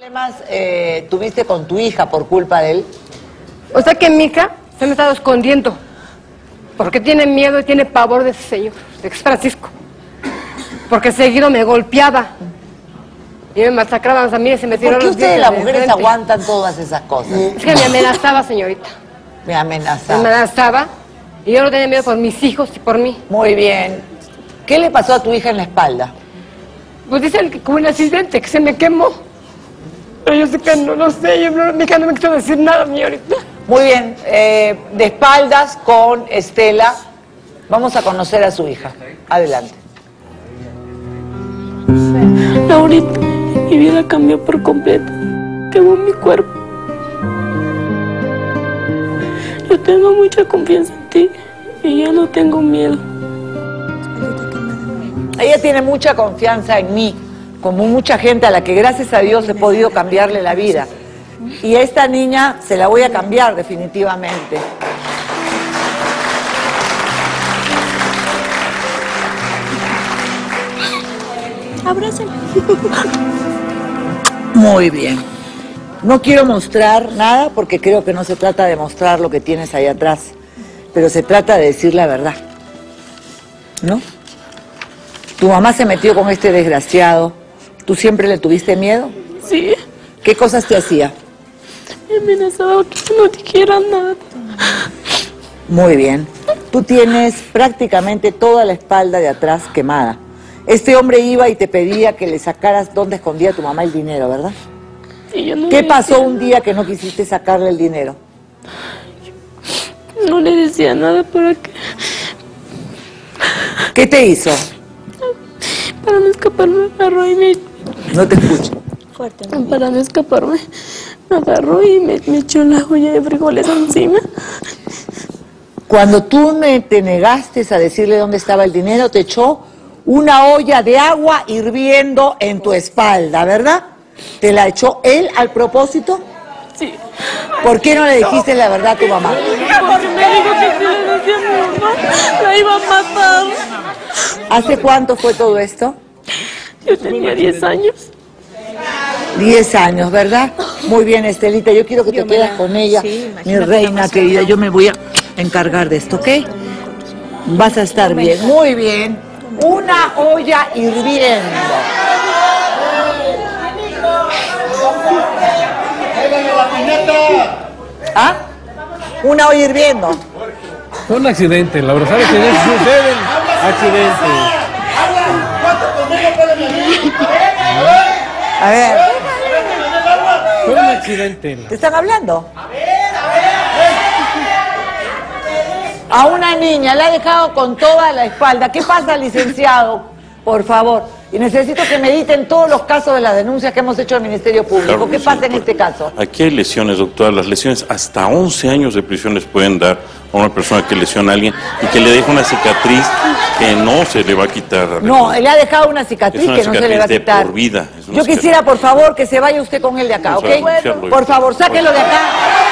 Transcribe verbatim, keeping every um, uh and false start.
problemas eh, tuviste con tu hija por culpa de él? O sea que mi hija se me ha estado escondiendo porque tiene miedo y tiene pavor de ese señor, de Francisco. Porque seguido me golpeaba y me masacraban a mí y se me tiraron los dientes. ¿Por qué ustedes, las mujeres, aguantan todas esas cosas? Es que me amenazaba, señorita. Me amenazaba. Me amenazaba y yo no tenía miedo por mis hijos y por mí. Muy bien. ¿Qué le pasó a tu hija en la espalda? Pues dicen que hubo un accidente, que se me quemó. Pero yo sé que no lo sé, yo no, mi hija no me quiso decir nada, señorita. Muy bien, eh, de espaldas con Estela, vamos a conocer a su hija. Adelante. Laurita, mi vida cambió por completo. Quemó mi cuerpo. Yo tengo mucha confianza en ti y ya no tengo miedo. Ella tiene mucha confianza en mí, como mucha gente a la que gracias a Dios he podido cambiarle la vida. Y a esta niña se la voy a cambiar definitivamente. Abrázala. Muy bien. No quiero mostrar nada porque creo que no se trata de mostrar lo que tienes ahí atrás, pero se trata de decir la verdad, ¿no? Tu mamá se metió con este desgraciado. ¿Tú siempre le tuviste miedo? Sí. ¿Qué cosas te hacía? Me amenazaba que no dijera nada. Muy bien. Tú tienes prácticamente toda la espalda de atrás quemada. Este hombre iba y te pedía que le sacaras dónde escondía tu mamá el dinero, ¿verdad? Sí, yo no. ¿Qué pasó un día que no quisiste sacarle el dinero? No le decía nada para que... ¿Qué te hizo? Para no escaparme, agarró y me... No te escucho. Fuerte. Para no escaparme, agarró y me, me echó la olla de frijoles encima. Cuando tú me, te negaste a decirle dónde estaba el dinero, te echó una olla de agua hirviendo en tu espalda, ¿verdad? ¿Te la echó él al propósito? Sí. ¿Por qué no le dijiste la verdad a tu mamá? Porque me dijo que si le decía a mi mamá, la iba a matar. ¿Hace cuánto fue todo esto? Yo tenía diez años. diez años, ¿verdad? Muy bien, Estelita, yo quiero que te quedes con ella, mi reina querida. Yo me voy a encargar de esto, ¿ok? Vas a estar bien. Muy bien. Una olla hirviendo. ¿Ah? Una olla hirviendo. Fue un accidente, Laura. ¿Sabes qué suceden? Accidentes. A ver. Fue un accidente. ¿Te están hablando? A ver, a ver. A una niña la ha dejado con toda la espalda. ¿Qué pasa, licenciado? Por favor. Y necesito que mediten todos los casos de las denuncias que hemos hecho al Ministerio Público. Claro, ¿qué pasa en este caso? Aquí hay lesiones, doctora. Las lesiones, hasta once años de prisión les pueden dar a una persona que lesiona a alguien y que le deja una cicatriz que no se le va a quitar. No, él ha dejado una cicatriz una que cicatriz no se le va a quitar. Por vida. Yo quisiera, por favor, que se vaya usted con él de acá, ¿ok? Por favor, sáquenlo de acá.